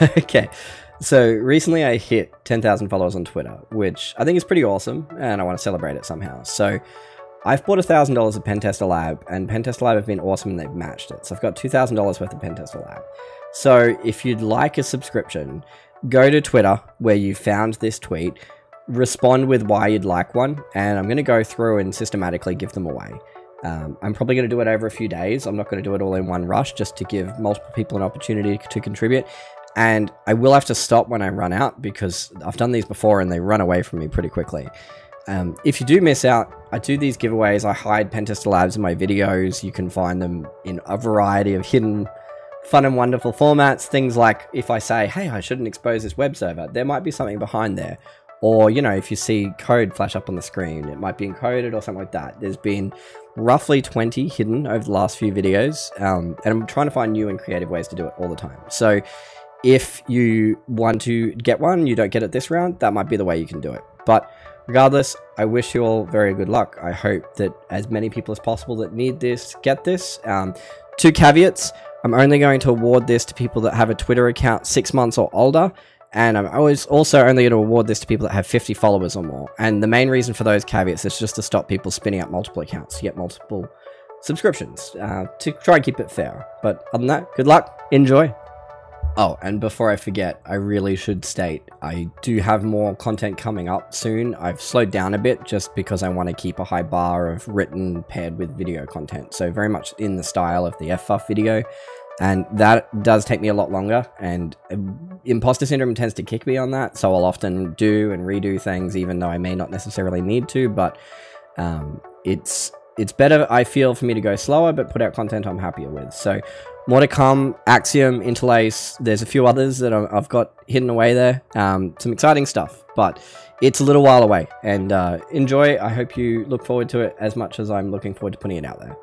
Okay, so recently I hit 10,000 followers on Twitter, which I think is pretty awesome, and I want to celebrate it somehow. So I've bought $1,000 of PentesterLab, and PentesterLab have been awesome and they've matched it. So I've got $2,000 worth of PentesterLab. So if you'd like a subscription, go to Twitter where you found this tweet, respond with why you'd like one, and I'm going to go through and systematically give them away. I'm probably going to do it over a few days. I'm not going to do it all in one rush, just to give multiple people an opportunity to contribute. And I will have to stop when I run out, because I've done these before and they run away from me pretty quickly. If you do miss out, I do these giveaways. I hide Pentester Labs in my videos. You can find them in a variety of hidden, fun and wonderful formats. Things like, if I say, hey, I shouldn't expose this web server, there might be something behind there. Or, you know, if you see code flash up on the screen, it might be encoded or something like that. There's been roughly 20 hidden over the last few videos. And I'm trying to find new and creative ways to do it all the time. So if you want to get one, you don't get it this round, that might be the way you can do it. But regardless, I wish you all very good luck. I hope that as many people as possible that need this get this. Two caveats. I'm only going to award this to people that have a Twitter account 6 months or older. And I'm always also only going to award this to people that have 50 followers or more. And the main reason for those caveats is just to stop people spinning up multiple accounts to get multiple subscriptions, to try and keep it fair. But other than that, good luck, enjoy. Oh, and before I forget, I really should state I do have more content coming up soon. I've slowed down a bit just because I want to keep a high bar of written paired with video content. So very much in the style of the FFUF video. And that does take me a lot longer, and imposter syndrome tends to kick me on that, so I'll often do and redo things even though I may not necessarily need to, but it's better, I feel, for me to go slower but put out content I'm happier with. So more to come. Axiom, Interlace, there's a few others that I've got hidden away there. Some exciting stuff, but it's a little while away, and enjoy. I hope you look forward to it as much as I'm looking forward to putting it out there.